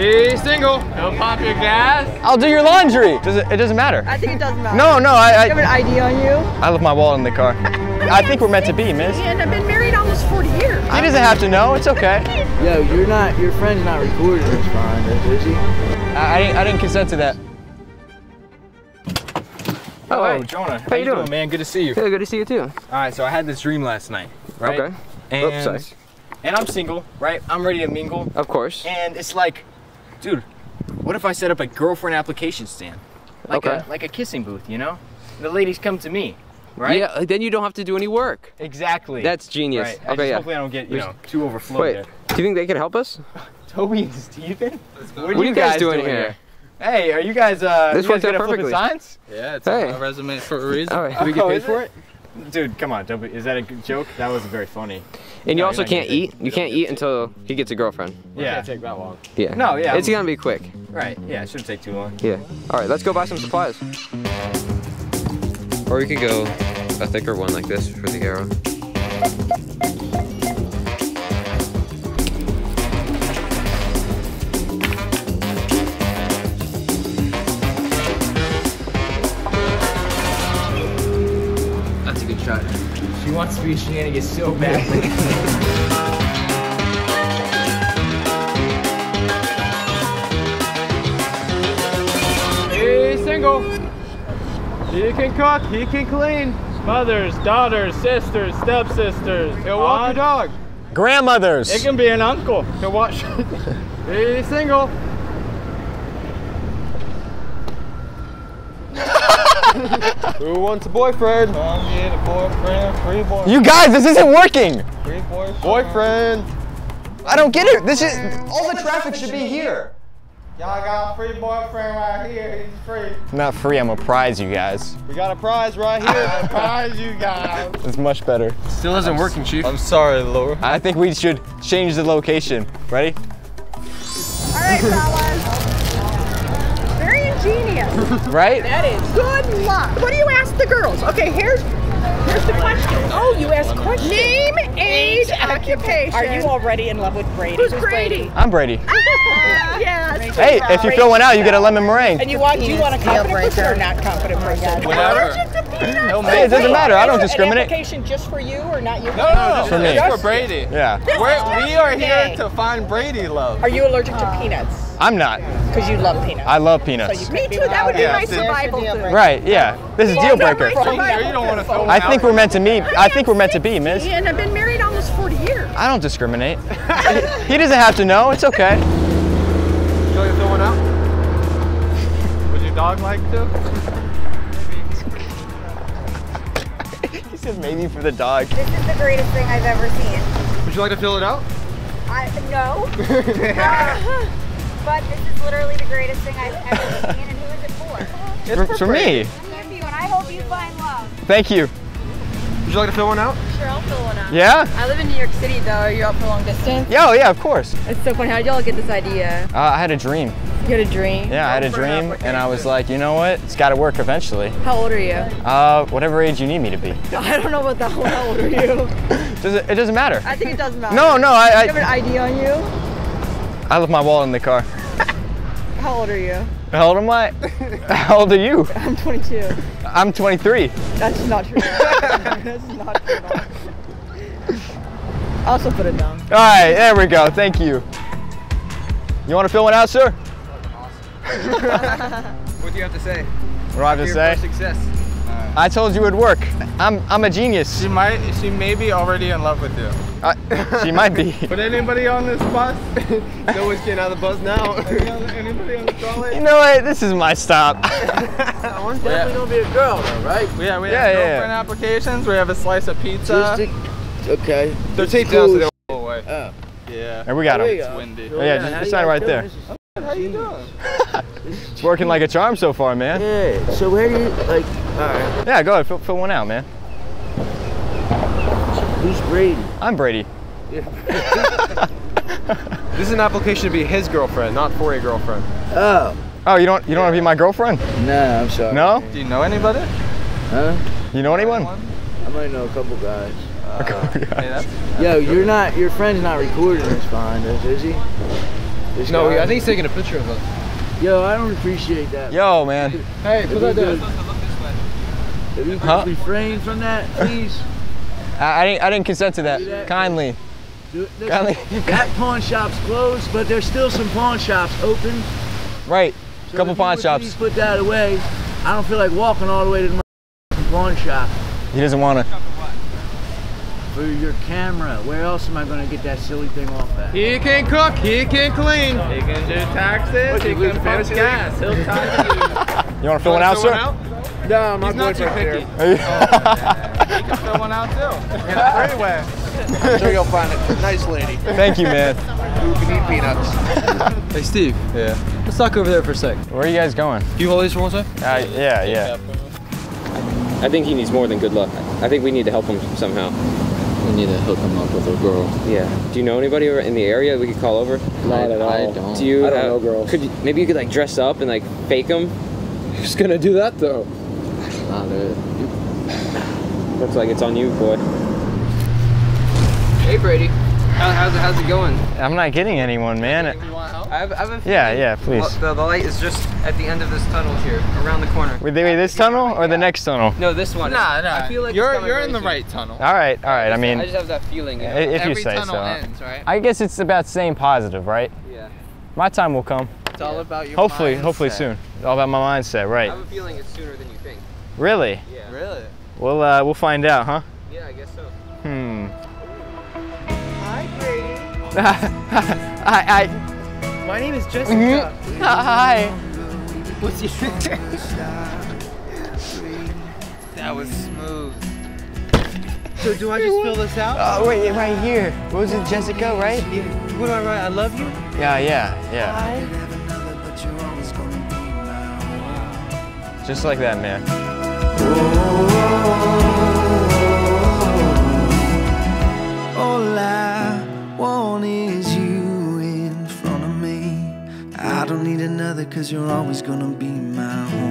He's single. Don't pop your gas. I'll do your laundry. It doesn't matter. I think it does matter. No, I have an ID on you. I left my wallet in the car. I think we're meant to be, miss. And I've been married almost 40 years. He doesn't have to know. It's okay. Yo, you're not, your friend's not recording this behind us, is he? I didn't consent to that. Oh, hey, Jonah. How you doing, man? Good to see you. Hey, good to see you, too. All right, so I had this dream last night, right? Okay. And I'm single, right? I'm ready to mingle. Of course. And it's like, dude, what if I set up a girlfriend application stand? Like a kissing booth, you know? And the ladies come to me, right? Yeah, then you don't have to do any work. Exactly. That's genius. Right. Hopefully I don't get, you know, too overflowed. Wait, do you think they could help us? Toby and Steven? What are you guys doing here? Hey, are you guys good at flipping signs? Yeah, it's on my resume for a reason. All right. Did we get paid for it? Dude, come on, Toby. Is that a joke? That was very funny. And you also can't eat. You can't eat until he gets a girlfriend. Yeah. It can't take that long. Yeah. No, yeah. It's gonna be quick. Right, yeah, it shouldn't take too long. Yeah. All right, let's go buy some supplies. Or we could go a thicker one like this for the arrow. She wants to be a shenanigan so badly. He's single. He can cook, he can clean. Mothers, daughters, sisters, stepsisters. He'll walk your dog. Grandmothers. It can be an uncle. He'll watch. He's single. Who wants a boyfriend? Come get a boyfriend, free boyfriend. You guys, this isn't working! Free boyfriend. I don't get it! This is... All the traffic should be here! Y'all got a free boyfriend right here, he's free. I'm not free, I'm a prize, you guys. We got a prize right here, I prize you guys. It's much better. Still isn't working, Chief. I'm sorry, Laura. I think we should change the location. Ready? Alright, fellas. Genius. Right? That is good luck. What do you ask the girls? Okay, here's the question. Oh, you ask questions. Name, age, occupation. Are you already in love with Brady? Who's Brady? I'm Brady. Ah, yes. Hey, if you fill one out, you get a lemon meringue. And you want a confident person or not confident person? Whatever. Hey, it doesn't matter. I don't discriminate. An application just for you or not you? No, just for me. Just for Brady. Yeah. We are here to find Brady love. Are you allergic to peanuts? I'm not. Because you love peanuts. I love peanuts. So me too, that would be my survival food. Right, yeah. This is deal breaker. I think we're meant to meet. I think we're meant to be, miss. And I've been married almost 40 years. I don't discriminate. He doesn't have to know, it's okay. You like to throw one out? Would your dog like to? Maybe. He said maybe for the dog. This is the greatest thing I've ever seen. Would you like to fill it out? No. But this is literally the greatest thing I've ever seen, and who is it for? It's for me. I'm here for you, and I hope you find love. Thank you. Would you like to fill one out? Sure, I'll fill one out. Yeah? I live in New York City, though. Are you out for long distance? Yeah, of course. It's so funny. How did y'all get this idea? I had a dream. You had a dream? Yeah, I had a dream, and I was like, you know what? It's got to work eventually. How old are you? Whatever age you need me to be. I don't know about that. How old are you? It doesn't matter. I think it does matter. No, I have an ID on you? I left my wallet in the car. How old are you? How old am I? How old are you? I'm 22. I'm 23. That's not true. That's not true. I'll also put it down. All right, there we go. Thank you. You want to fill one out, sir? Awesome. What do you have to say? What do I have to say? For success. I told you it would work. I'm a genius. She may be already in love with you. She might be. But anybody on this bus? No one's getting out of the bus now. Anybody on the trolley? You know what? This is my stop. One's definitely gonna be a girl, though, right? Yeah, we have girlfriend applications. We have a slice of pizza. Okay. They're taking us the whole way. Oh. Yeah. And we got them. It's windy. Oh, yeah, just sign right there. How you doing? It's working like a charm so far, man. Yeah. So where do you like? All right. Yeah, go ahead. Fill one out, man. Who's Brady? I'm Brady. Yeah. This is an application to be his girlfriend, not for a girlfriend. Oh. Oh, you don't want to be my girlfriend? No, I'm sorry. No? Do you know anybody? Huh? You know anyone? I might know a couple guys. Okay. Hey, that's yo, your friend's not recording this behind us, is he? No, I think he's taking a picture of us. Yo, I don't appreciate that. Yo, man. Hey, put that down. If you could refrain from that, please. I didn't consent to that. Kindly. Kindly. That pawn shop's closed, but there's still some pawn shops open. Right. So couple pawn shops. Please put that away. I don't feel like walking all the way to the pawn shop. He doesn't want to. For your camera. Where else am I going to get that silly thing off at? He can cook. He can clean. He can do taxes. He can pump gas. He'll tax you. You want to fill one out, sir? No, I'm not too picky. He can fill one out, too. In a freeway. I'm sure you'll find a nice lady. Thank you, man. Who can eat peanuts? Hey, Steve. Yeah. Let's talk over there for a sec. Where are you guys going? Can you hold these for one sec? Yeah. I think he needs more than good luck. I think we need to help him somehow. We need to hook him up with a girl. Yeah. Do you know anybody in the area we could call over? Not at all. I don't. Do you, I don't know girls. Could you, maybe you could like dress up and like fake him? Who's gonna do that though? Not it. Looks like it's on you, boy. Hey Brady, how's it going? I'm not getting anyone, man. You want help? I have a feeling. Yeah, please. The light is just at the end of this tunnel here, around the corner. Wait, this tunnel or the next tunnel? No, this one. Nah. I feel like you're in the right tunnel. All right. I just have that feeling. Yeah, if you say so. Every tunnel ends, right? I guess it's about staying positive, right? Yeah. My time will come. It's all about your mindset. Hopefully soon. It's all about my mindset, right? I have a feeling it's sooner than you think. Really? Yeah. Really? We'll find out, huh? Yeah, I guess so. Hi, Brady. My name is Jessica. Hi. What's your That was smooth. So do I just fill this out? Oh wait, right here. What was it, Jessica? Right? What do I write? I love you. Yeah. Hi. Just like that, man. All I want is you in front of me. I don't need another, 'cause you're always gonna be my one.